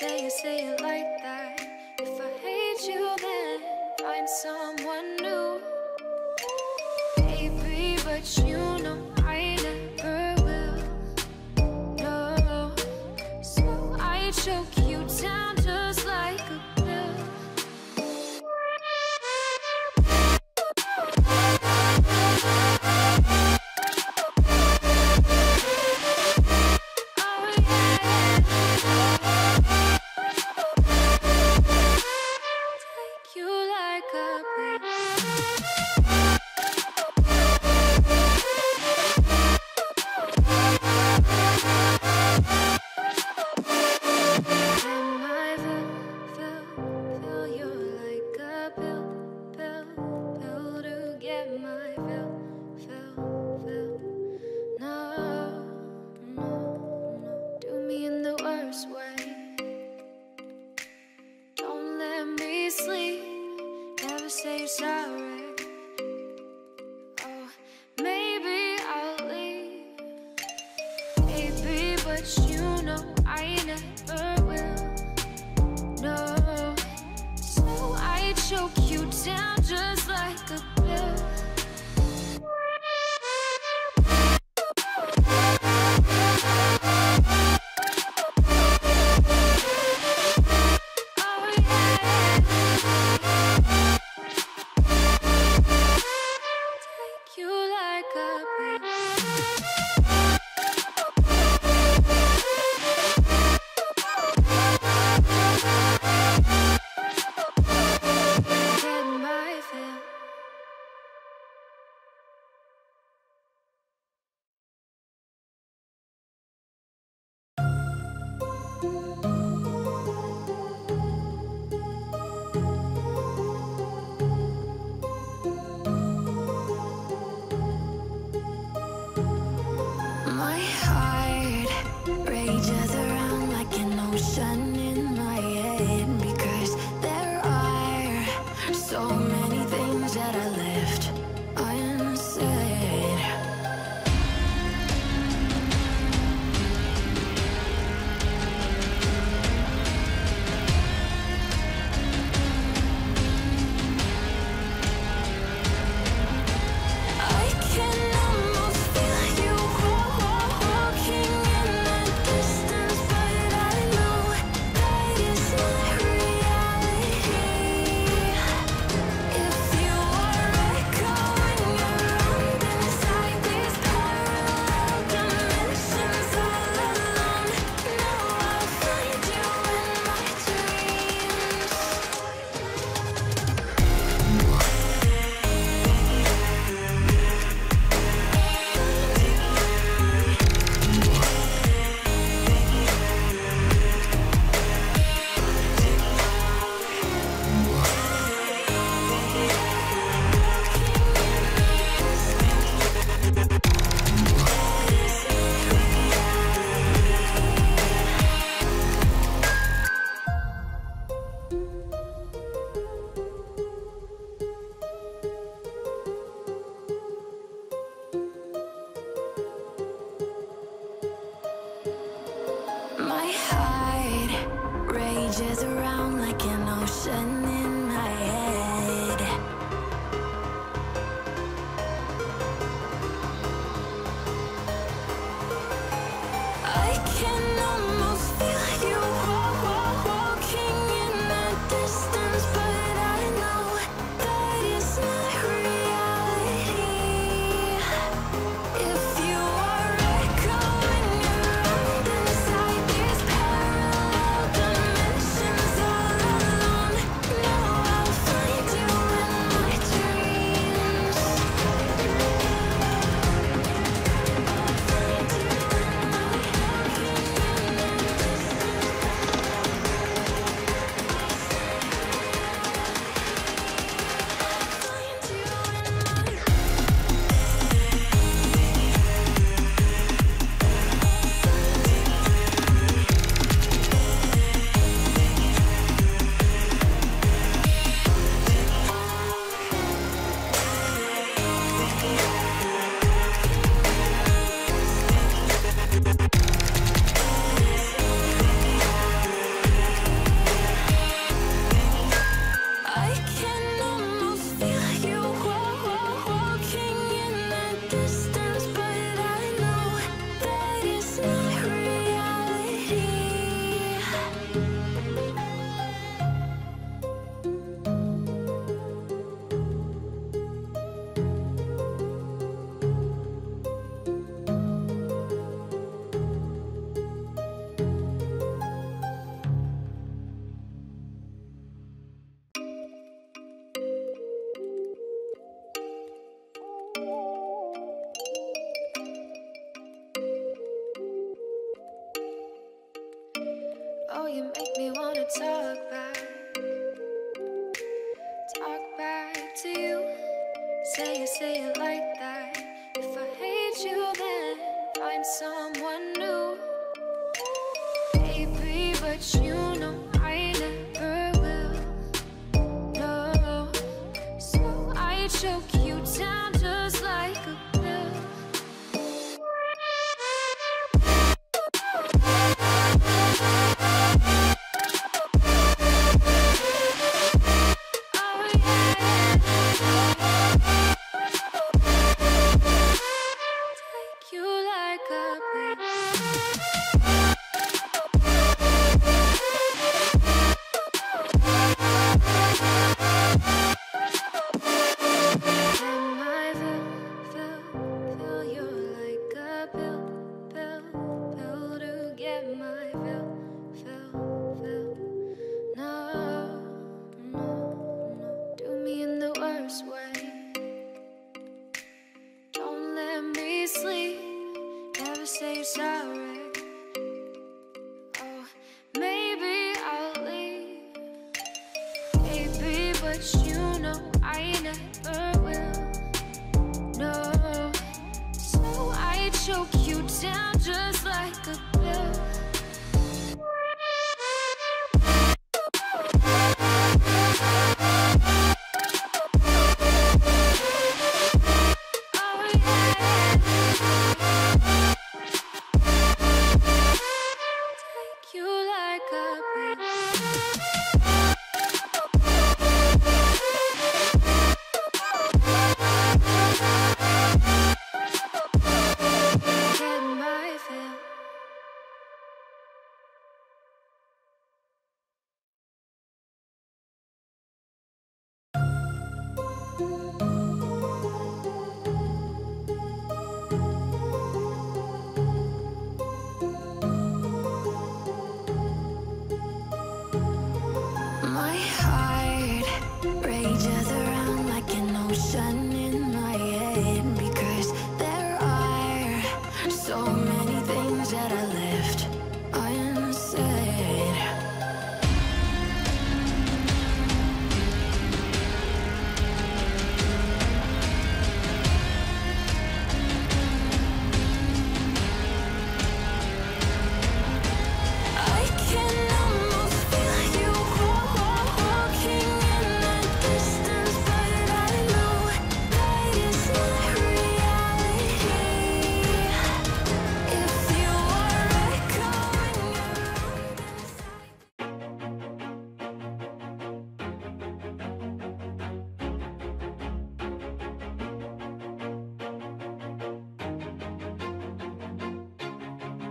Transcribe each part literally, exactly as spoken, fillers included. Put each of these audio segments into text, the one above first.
say it, say it like that. If I hate you, then find someone new. Baby, but you know I never will. No, so I choke you down just like a pill. you make me wanna talk back, talk back to you. Say it, say it like that. If I hate you, then find someone new. Baby, but you know I never will. No, so I choke you down just like a pill.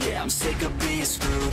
yeah. I'm sick of being screwed,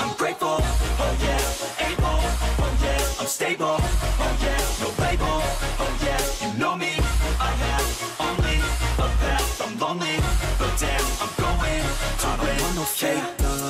I'm grateful, oh yeah. Able, oh yeah. I'm stable, oh yeah. No label, oh yeah. You know me, I have only a path. I'm lonely, but damn, I'm I don't want no fake love.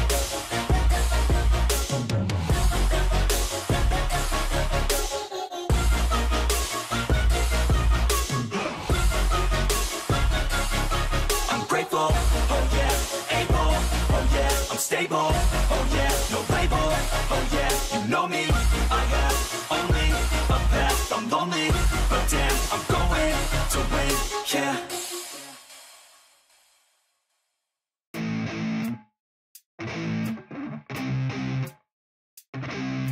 Stable, oh yeah, no label, oh yeah, you know me. I have only a path, I'm lonely, but damn, I'm going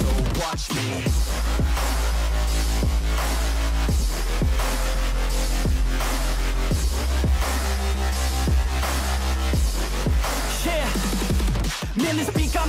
So watch me. Man, this beat got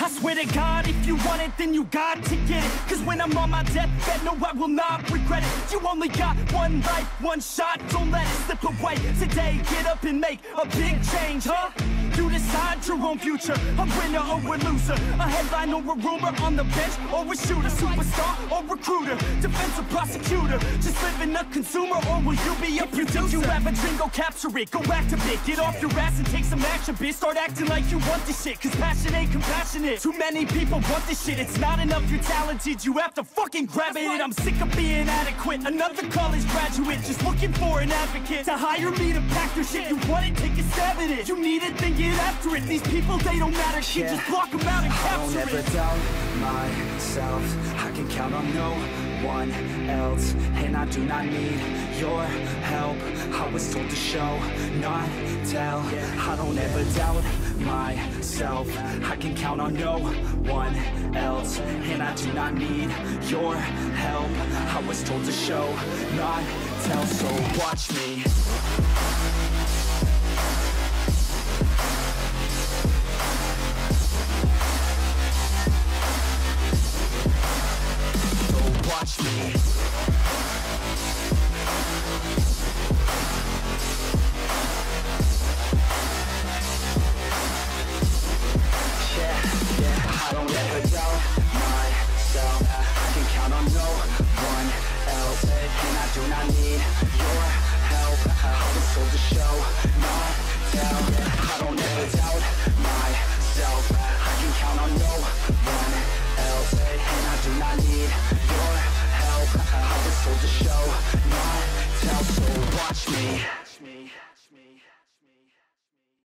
I swear to God, if you want it, then you got to get it. Cause when I'm on my deathbed, no, I will not regret it. You only got one life, one shot, don't let it slip away. Today, get up and make a big change, huh? You decide your own future, a winner or a loser. A headline or a rumor, on the bench or a shooter. Superstar or recruiter, defensive prosecutor. Just living a consumer, or will you be a if producer? If you think you have a dream, go capture it, go activate. Get off your ass and take some action, bitch. Start acting like you want this shit, cause passion ain't compassionate. Too many people want this shit, it's not enough, you're talented. You have to fucking grab it, I'm sick of being adequate. Another college graduate, just looking for an advocate. To hire me to pack your shit, you want it, take a stab at it. You need it, then get after it. These people, they don't matter, shit, yeah. just block them out and capture it. I don't ever doubt myself, I can count on no one else. And I do not need your help, I was told to show, not tell. I don't ever doubt myself, I can count on no one else. And I do not need your help, I was told to show, not tell. So watch me. Watch me. I I don't let her doubt myself. I can count on no one else, and I do not need your help. I always told to show, not tell. I don't ever doubt myself. I can count on no one else, and I do not need your help. I always told to show, not tell. So watch me.